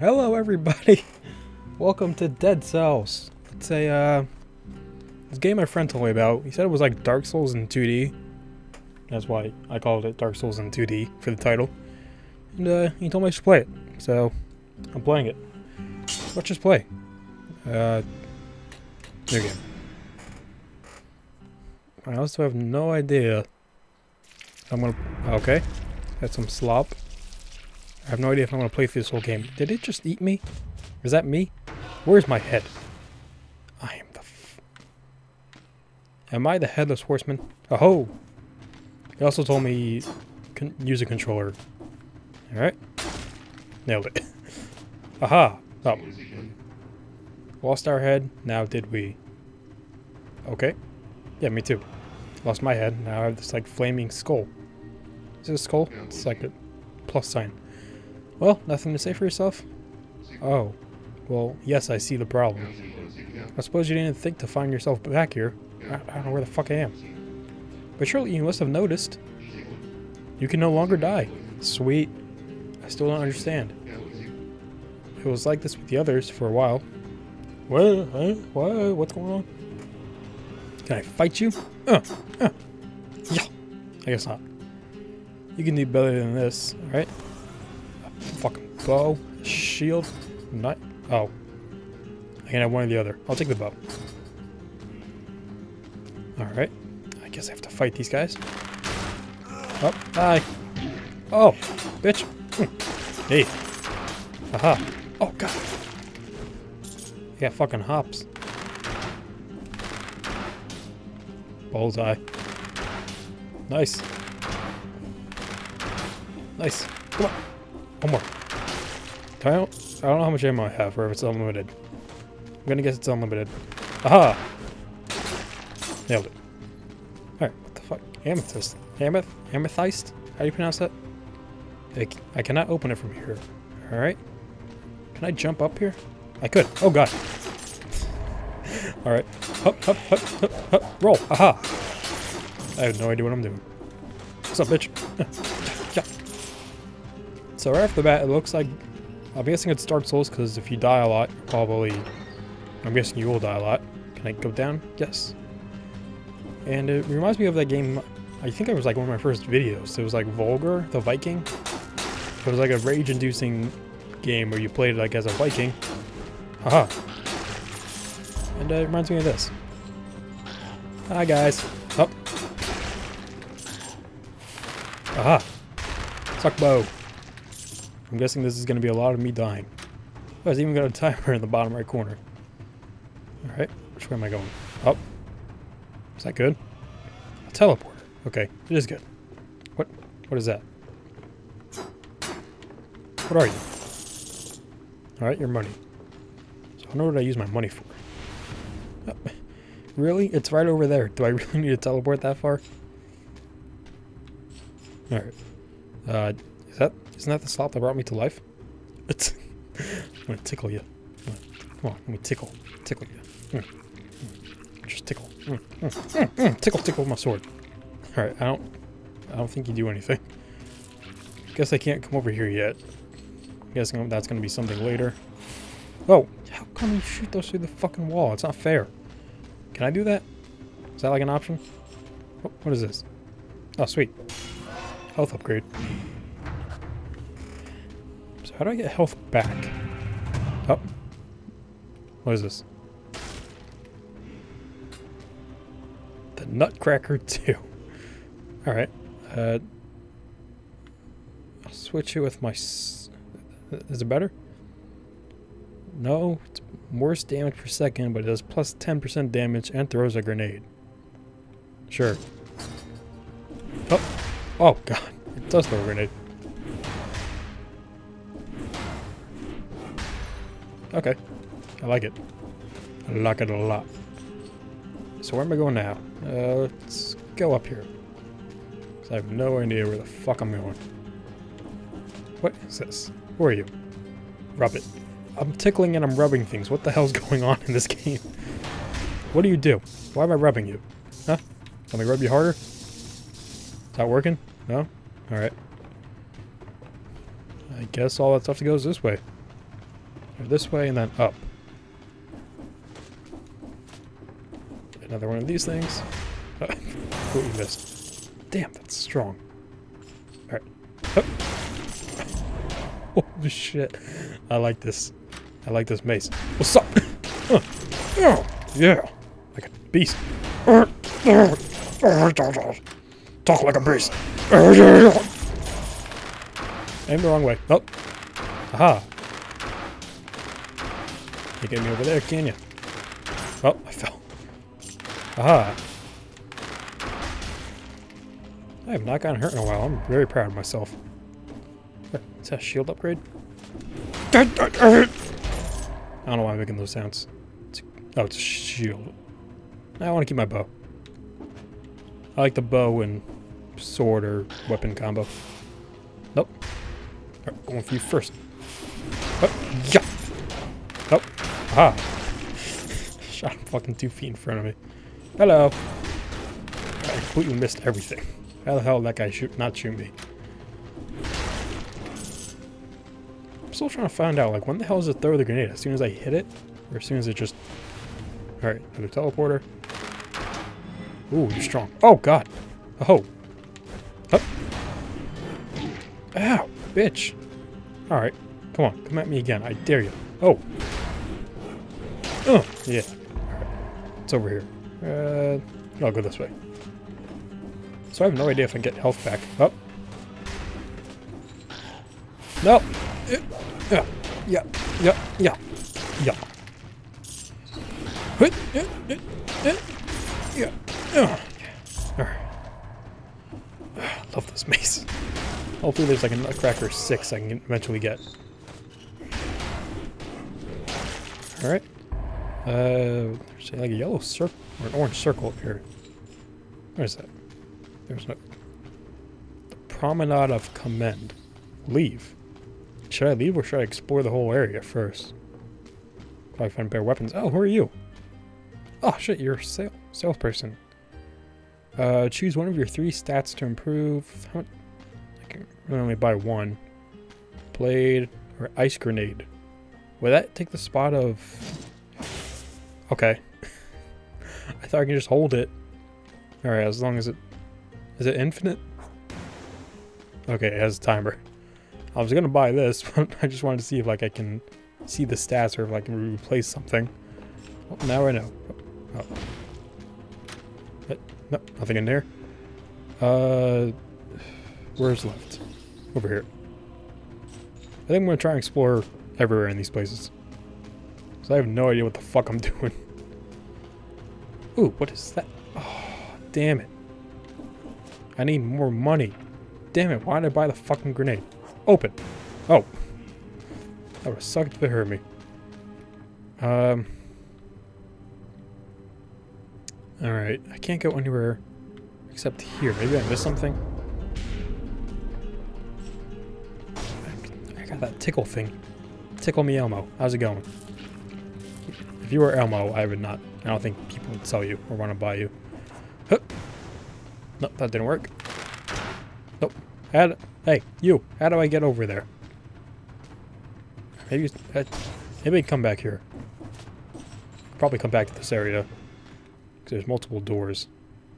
Hello everybody! Welcome to Dead Cells. It's a this game my friend told me about. He said it was like Dark Souls in 2D. That's why I called it Dark Souls in 2D for the title. And he told me I should play it. So I'm playing it. Let's just play. New game. I also have no idea. I'm gonna... Okay. Had some slop. I have no idea if I'm going to play through this whole game. Did it just eat me? Is that me? Where's my head? I am the Am I the headless horseman? Oh-ho! He also told me use a controller. Alright. Nailed it. Aha! Oh. Lost our head, now did we. Okay. Yeah, me too. Lost my head, now I have this, like, flaming skull. Is it a skull? It's like a plus sign. Well, nothing to say for yourself? Oh. Well, yes, I see the problem. I suppose you didn't think to find yourself back here. I don't know where the fuck I am. But surely you must have noticed. You can no longer die. Sweet. I still don't understand. It was like this with the others for a while. What? What? What's going on? Can I fight you? Yeah. I guess not. You can do better than this, alright? Fucking bow, shield, knife. Oh, I can have one or the other. I'll take the bow. All right, I guess I have to fight these guys. Oh, hi. Oh, bitch. Hey. Aha. Oh god. I got fucking hops. Bullseye. Nice. Nice. Come on. One more. I don't know how much ammo I have, or if it's unlimited. I'm gonna guess it's unlimited. Aha! Nailed it. Alright, what the fuck? Amethyst. Amethyst? How do you pronounce that? I cannot open it from here. Alright. Can I jump up here? I could. Oh god. Alright. Hup, hup, hup, hup, hup. Roll. Aha! I have no idea what I'm doing. What's up, bitch? So right off the bat, it looks like, I'm guessing it's Dark Souls, because if you die a lot, probably, I'm guessing you will die a lot. Can I go down? Yes. And it reminds me of that game, I think it was like one of my first videos. It was like Vulgar, the Viking. It was like a rage-inducing game where you played like as a Viking. Haha. And it reminds me of this. Hi guys. Up. Aha. Suck bow. I'm guessing this is going to be a lot of me dying. Oh, it's even got a timer in the bottom right corner. Alright, which way am I going? Up. Is that good? A teleporter. Okay, it is good. What is that? What are you? Alright, your money. So I don't know what I use my money for. Oh, really? It's right over there. Do I really need to teleport that far? Alright. Isn't that the slot that brought me to life? It's I'm gonna tickle you. Come on, let me tickle. Tickle you. Just tickle. Tickle, tickle with my sword. Alright, I don't think you do anything. Guess I can't come over here yet. I'm guessing that's gonna be something later. Oh! How come you shoot those through the fucking wall? It's not fair. Can I do that? Is that like an option? What is this? Oh, sweet. Health upgrade. How do I get health back? Oh. What is this? The Nutcracker 2. Alright. I'll switch it with my... Is it better? No. It's worse damage per second, but it does plus 10% damage and throws a grenade. Sure. Oh. Oh, god. It does throw a grenade. Okay, I like it. I like it a lot. So where am I going now? Let's go up here. Because I have no idea where the fuck I'm going. What is this? Who are you? Rub it. I'm tickling and I'm rubbing things. What the hell's going on in this game? What do you do? Why am I rubbing you? Huh? Let me rub you harder? Is that working? No? Alright. I guess all that's left to go is this way. This way and then up. Another one of these things. Oh, completely missed. Damn, that's strong. Alright. Oh. Holy shit. I like this. I like this mace. What's up? Oh, yeah. Like a beast. Talk like a beast. Aim the wrong way. Oh. Aha. You get me over there, can you? Oh, I fell. Aha. I have not gotten hurt in a while. I'm very proud of myself. Is that a shield upgrade? I don't know why I'm making those sounds. Oh, it's a shield. I want to keep my bow. I like the bow and sword or weapon combo. Nope. Alright, going for you first. Oh, yeah. Nope. Aha. Shot him fucking 2 feet in front of me. Hello. I completely missed everything. How the hell did that guy not shoot me? I'm still trying to find out, like, when the hell does it throw the grenade? As soon as I hit it? Or as soon as it just... Alright, another teleporter. Ooh, you're strong. Oh, God. Oh. Oh. Ow, bitch. Alright, come on. Come at me again. I dare you. Oh. Oh, yeah. Alright, it's over here. I'll go this way. So I have no idea if I can get health back. Oh. No. Yeah. Yeah. Yeah. Yeah. Yeah. Yeah. Alright. Love this maze. Hopefully there's like a Nutcracker 6 I can eventually get. Alright. There's like a yellow circle or an orange circle up here. Where is that? There's no... The Promenade of Command. Leave. Should I leave or should I explore the whole area first? Probably find better weapons. Oh, who are you? Oh shit, you're a salesperson. Choose one of your 3 stats to improve. I can really only buy one. Blade or ice grenade. Would that take the spot of... Okay. I thought I could just hold it. Alright, as long as it... Is it infinite? Okay, it has a timer. I was gonna buy this, but I just wanted to see if like I can see the stats or if I can replace something. Well, now I know. Oh. No, nothing in there. Where's left? Over here. I think I'm gonna try and explore everywhere in these places. Cause I have no idea what the fuck I'm doing. Ooh, what is that? Oh, damn it. I need more money. Damn it, why did I buy the fucking grenade? Open. Oh. That would have sucked if it hurt me. Alright, I can't go anywhere except here. Maybe I missed something? I got that tickle thing. Tickle me Elmo. How's it going? If you were Elmo, I would not. I don't think people would sell you or want to buy you. Huh. Nope, that didn't work. Nope. Hey, you. How do I get over there? Maybe come back here. Probably come back to this area. Because there's multiple doors.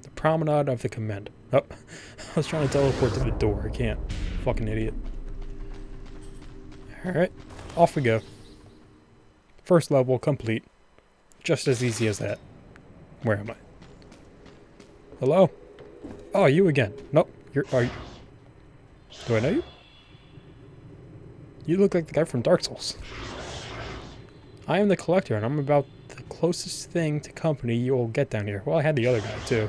The Promenade of the Command. Oh, I was trying to teleport to the door. I can't. Fucking idiot. Alright. Off we go. First level complete. Just as easy as that. Where am I? Hello? Oh, you again. Nope. Are you? Do I know you? You look like the guy from Dark Souls. I am the collector, and I'm about the closest thing to company you will get down here. Well, I had the other guy, too.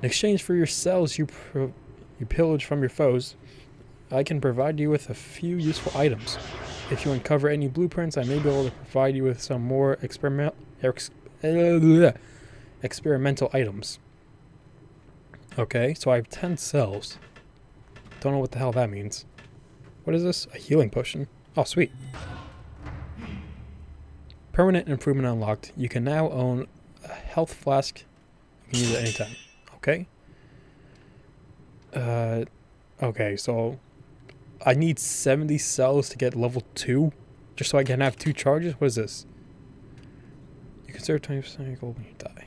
In exchange for your cells you pillage from your foes, I can provide you with a few useful items. If you uncover any blueprints, I may be able to provide you with some more experimental items. Okay, so I have 10 cells. Don't know what the hell that means. What is this? A healing potion. Oh, sweet. Permanent improvement unlocked. You can now own a health flask. You can use it anytime. Okay. Okay, so I need 70 cells to get level 2. Just so I can have two charges? What is this? You conserve 20% of your gold when you die.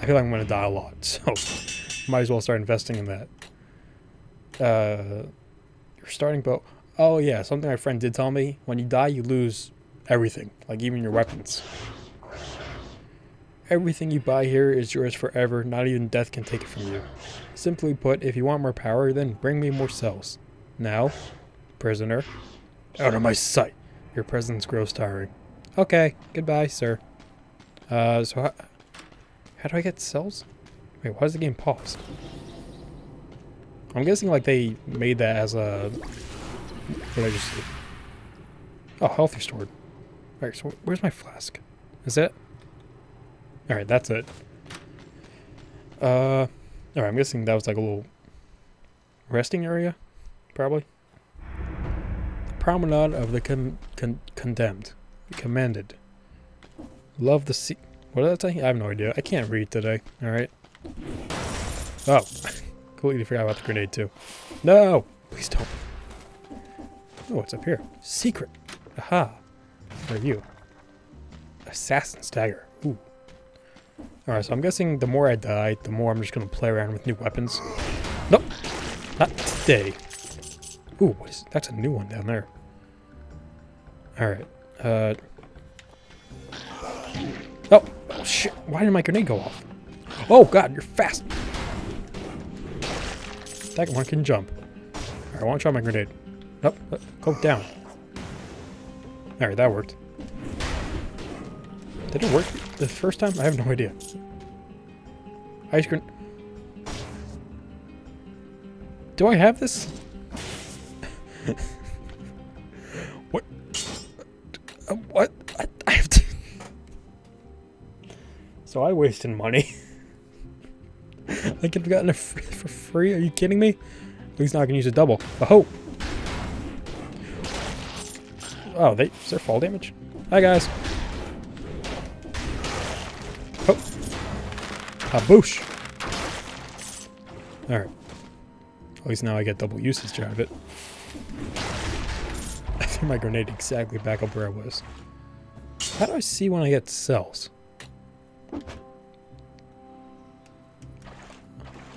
I feel like I'm going to die a lot, so might as well start investing in that. Your starting bow. Oh yeah, something my friend did tell me. When you die, you lose everything, like even your weapons. Everything you buy here is yours forever. Not even death can take it from you. Simply put, if you want more power, then bring me more cells. Now, prisoner, out of my sight. Your presence grows tiring. Okay, goodbye, sir. So how do I get cells? Wait, why is the game paused? I'm guessing like they made that as a... What did I just see? Oh, health restored. Alright, so where's my flask? Is that... Alright, that's it. Alright, I'm guessing that was like a little resting area, probably. The Promenade of the Commanded. Love the sea. What did I say? I have no idea. I can't read today. Alright. Oh, completely forgot about the grenade too. No! Please don't. Oh, what's up here? Secret. Aha. What are you? Assassin's Dagger. Ooh. Alright, so I'm guessing the more I die, the more I'm just going to play around with new weapons. Nope. Not today. Ooh, what is, that's a new one down there. Alright. Oh, shit. Why did my grenade go off? Oh, God, you're fast. That one can jump. Alright, I want to try my grenade. Nope. Go down. Alright, that worked. Did it work the first time? I have no idea. Ice cream. Do I have this? What? What? I have to. So I wasted money. I could have gotten it for free. Are you kidding me? At least now I can use a double. Oh. Oh, is there fall damage? Hi, guys. Oh. Kaboosh. Alright. At least now I get double usage out of it. I threw my grenade exactly back up where I was. How do I see when I get cells?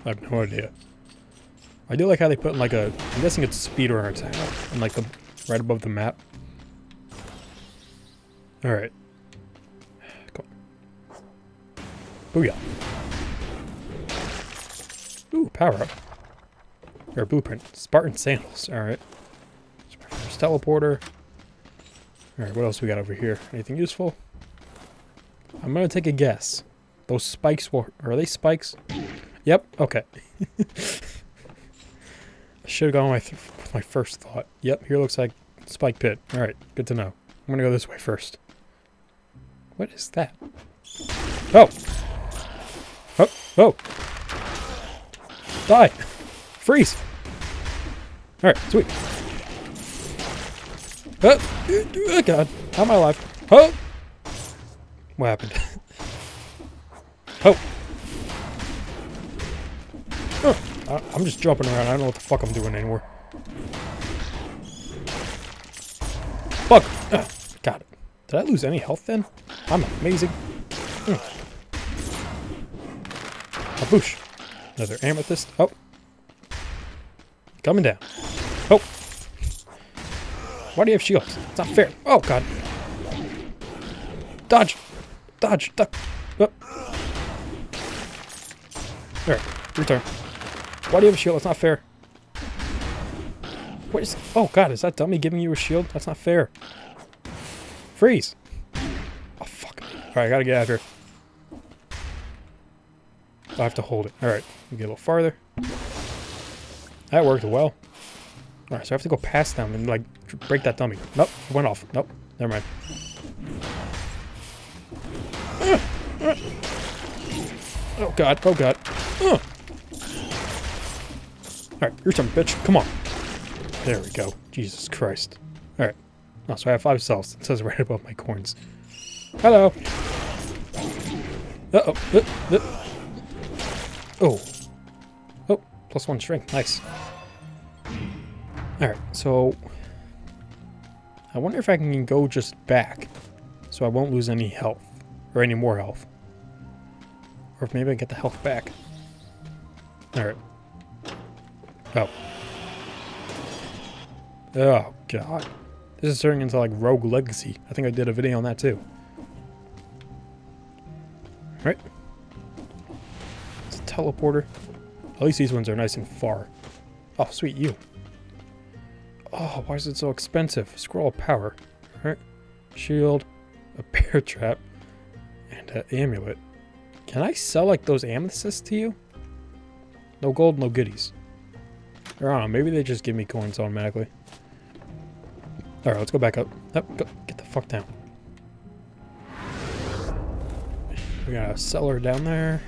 I have no idea. I do like how they put in like a... I'm guessing it's speedrunners out. And like the... Right above the map. Alright. Booyah. Ooh, power up. Or blueprint. Spartan Sandals. Alright. That's my first teleporter. Alright, what else we got over here? Anything useful? I'm gonna take a guess. Those spikes were... Are they spikes? Yep. Okay. I should have gone with my first thought. Yep, here looks like spike pit. Alright, good to know. I'm gonna go this way first. What is that? Oh! Oh! Oh! Die! Freeze! Alright, sweet. Oh! God! How am I alive? Oh! What happened? Oh! Oh! I'm just jumping around. I don't know what the fuck I'm doing anymore. Fuck! Got it. Did I lose any health then? I'm amazing. Boosh. Another amethyst. Oh. Coming down. Oh. Why do you have shields? It's not fair. Oh, God. Dodge. Dodge. Duck. Oh. Alright. Return. Why do you have a shield? It's not fair. What is... Oh, God. Is that dummy giving you a shield? That's not fair. Freeze. Oh, fuck. Alright, I gotta get out of here. I have to hold it. Alright, we get a little farther. That worked well. Alright, so I have to go past them and, like, break that dummy. Nope, it went off. Nope, never mind. Oh, God. Oh, God. Alright, you're some bitch. Come on. There we go. Jesus Christ. Alright. Oh, so I have 5 cells. It says right above my coins. Hello. Uh-oh. Oh. Oh, +1 shrink. Nice. Alright, so I wonder if I can go just back so I won't lose any health or any more health. Or if maybe I can get the health back. Alright. Oh. Oh, God. This is turning into like Rogue Legacy. I think I did a video on that too. Alright. It's a teleporter. At least these ones are nice and far. Oh, sweet, you. Oh, why is it so expensive? Scroll of power. Alright. Shield. A bear trap. And an amulet. Can I sell like those amethysts to you? No gold, no goodies. Or I don't know, maybe they just give me coins automatically. Alright, let's go back up. Nope, go, get the fuck down. We got a seller down there.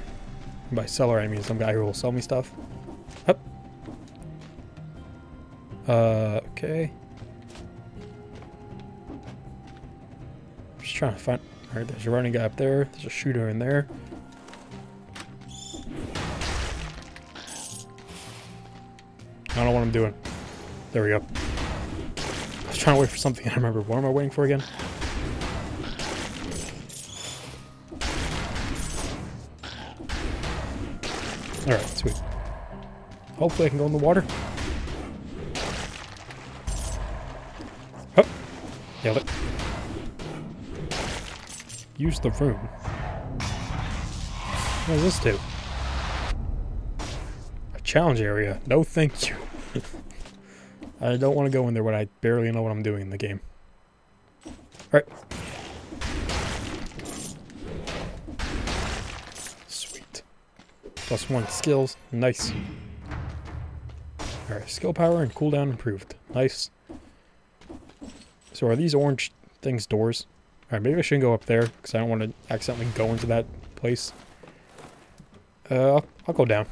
And by seller, I mean some guy who will sell me stuff. Up. Okay. I'm just trying to find... Alright, there's a running guy up there. There's a shooter in there. I don't know what I'm doing. There we go. I was trying to wait for something. I remember. What am I waiting for again? Alright, sweet. Hopefully I can go in the water. Oh! Nailed it. Use the room. What does this do? A challenge area. No thank you. I don't want to go in there when I barely know what I'm doing in the game. Alright. Sweet. Plus one skills. Nice. Alright, skill power and cooldown improved. Nice. So are these orange things doors? Alright, maybe I shouldn't go up there, because I don't want to accidentally go into that place. I'll go down.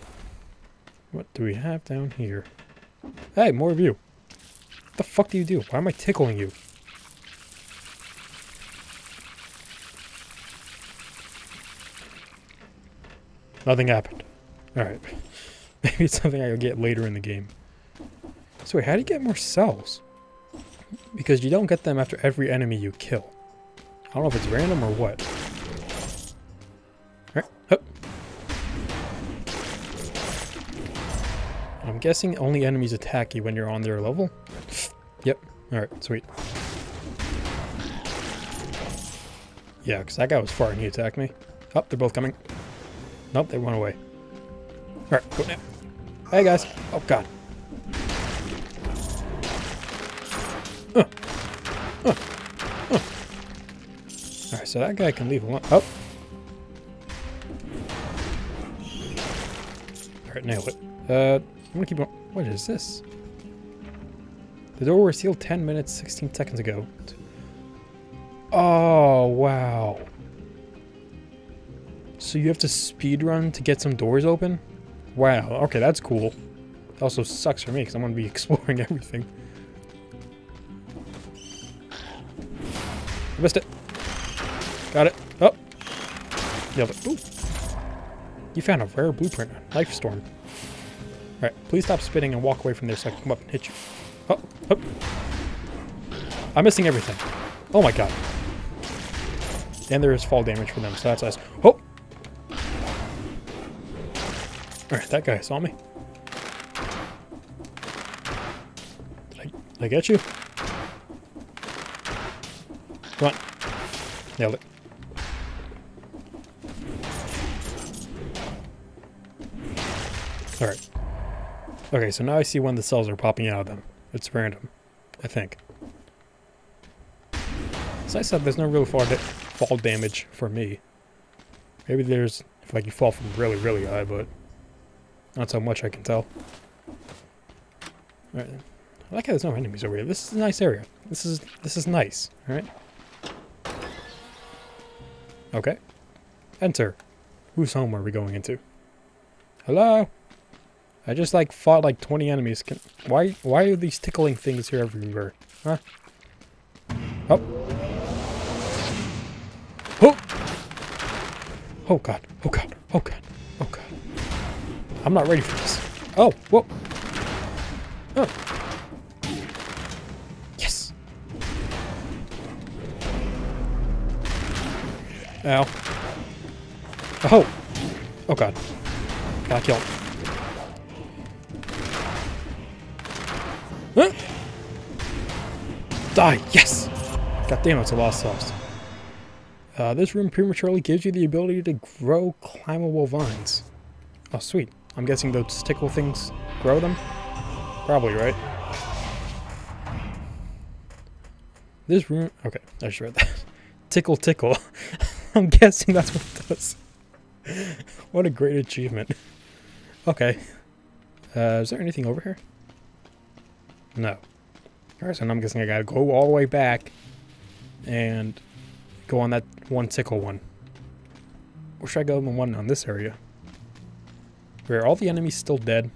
What do we have down here? Hey, more of you. What the fuck do you do? Why am I tickling you? Nothing happened. Alright. Maybe it's something I'll get later in the game. So wait, how do you get more cells? Because you don't get them after every enemy you kill. I don't know if it's random or what. Alright, hup. I'm guessing only enemies attack you when you're on their level. Yep. Alright, sweet. Yeah, because that guy was far and he attacked me. Oh, they're both coming. Nope, they went away. Alright, go now. Hey, guys. Oh, God. Alright, so that guy can leave alone. Oh! Alright, nailed it. I'm gonna keep going. What is this? The door was sealed 10 minutes, 16 seconds ago. Oh, wow. So you have to speedrun to get some doors open? Wow, okay, that's cool. It also sucks for me, because I'm gonna be exploring everything. I missed it. Got it. Oh! Nailed it. Ooh. You found a rare blueprint on Life Storm. Alright, please stop spitting and walk away from there so I can come up and hit you. Oh, oh. I'm missing everything. Oh my god. And there is fall damage for them, so that's nice. Oh! Alright, that guy saw me. Did I get you? Come on. Nailed it. Alright. Okay, so now I see when the cells are popping out of them. It's random, I think. As I said, there's no real fall damage for me. Maybe there's, if like you fall from really, really high, but not so much I can tell. Alright. I like how there's no enemies over here. This is a nice area. This is nice, alright? Okay. Enter. Whose home are we going into? Hello? I just like fought like 20 enemies. Why are these tickling things here everywhere? Huh? Oh. Oh! Oh god. Oh god. Oh god. Oh god. I'm not ready for this. Oh! Whoa! Oh! Yes! Ow. Oh! Oh god. Got killed. Huh? Die! Yes! God damn, it's a lost sauce. This room prematurely gives you the ability to grow climbable vines. Oh, sweet. I'm guessing those tickle things grow them? Probably, right? This room... Okay, I just read that. Tickle, tickle. I'm guessing that's what it does. What a great achievement. Okay. Is there anything over here? No. Alright, so I'm guessing I gotta go all the way back and go on that one tickle one. Or should I go on the one on this area? Were all the enemies still dead?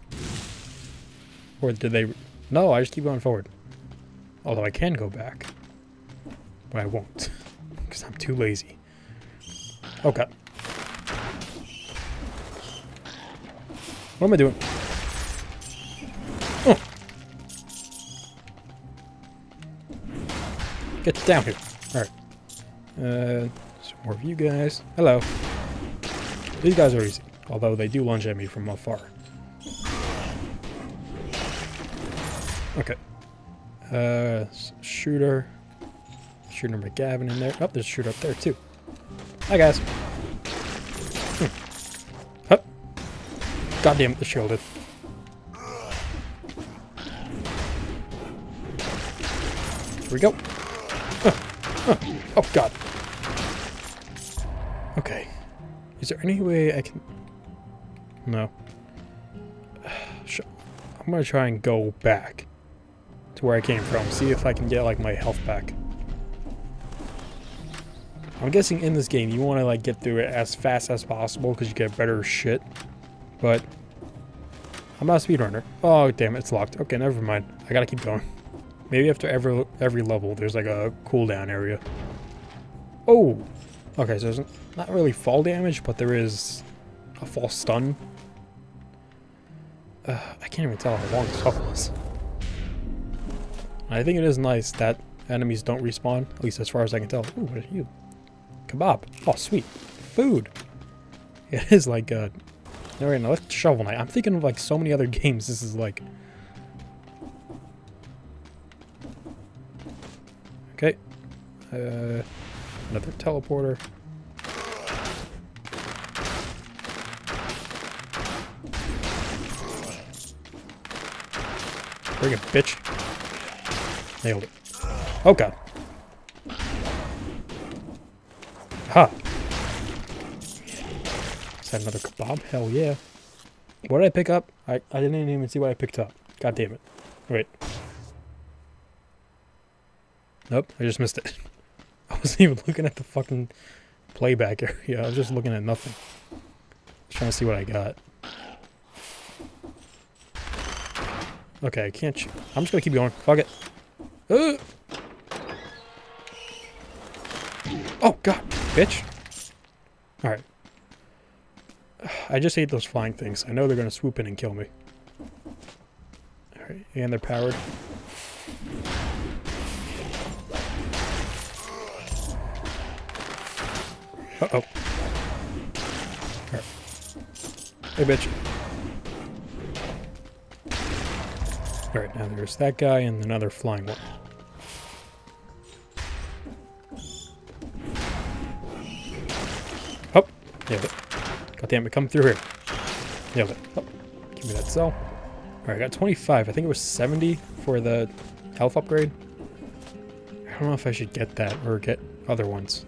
Or did they... No, I just keep going forward. Although I can go back. But I won't. Because I'm too lazy. Oh god. What am I doing? Oh. Get down here. Alright. Some more of you guys. Hello. These guys are easy. Although they do lunge at me from afar. Okay. Shooter. Shooter McGavin in there. Oh, there's a shooter up there too. Hi guys. Huh. God damn it, the shielded. Here we go. Oh god. Okay. Is there any way I can... No. I'm gonna try and go back to where I came from. See if I can get like my health back. I'm guessing in this game you want to like get through it as fast as possible because you get better shit. But I'm not a speedrunner. Oh damn it, it's locked. Okay, never mind. I gotta keep going. Maybe after every level there's like a cooldown area. Oh. Okay, so there's not really fall damage, but there is a fall stun. I can't even tell how long this level is. I think it is nice that enemies don't respawn, at least as far as I can tell. Ooh, what are you? Kebab. Oh, sweet. Food. It is like, all right, now let's Shovel Knight. I'm thinking of like so many other games. This is like... Okay. Another teleporter. Bring it, bitch. Nailed it. Oh god. Ha! Is that another kebab? Hell yeah. What did I pick up? I didn't even see what I picked up. God damn it. Wait. Nope, I just missed it. I wasn't even looking at the fucking playback area. I was just looking at nothing. I was trying to see what I got. Okay, I can't shoot. I'm just gonna keep going. Fuck it. Oh, God, bitch. Alright. I just hate those flying things. I know they're gonna swoop in and kill me. Alright, and they're powered. Uh-oh. Right. Hey, bitch. Alright, now there's that guy and another flying one. Oh, nailed it. God damn it, come through here. Nailed it. Oh, give me that cell. Alright, I got 25. I think it was 70 for the health upgrade. I don't know if I should get that or get other ones.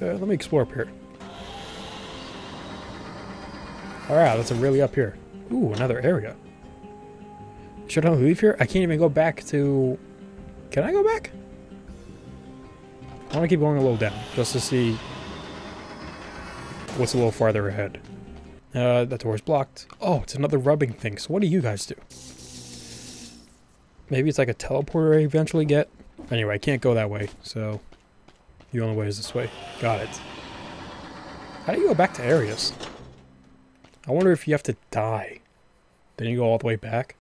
Let me explore up here. Alright, that's really up here. Ooh, another area. Should I leave here? I can't even go back to... Can I go back? I want to keep going a little down, just to see what's a little farther ahead. That door's blocked. Oh, it's another rubbing thing, so what do you guys do? Maybe it's like a teleporter I eventually get? Anyway, I can't go that way, so... The only way is this way. Got it. How do you go back to areas? I wonder if you have to die. Then you go all the way back.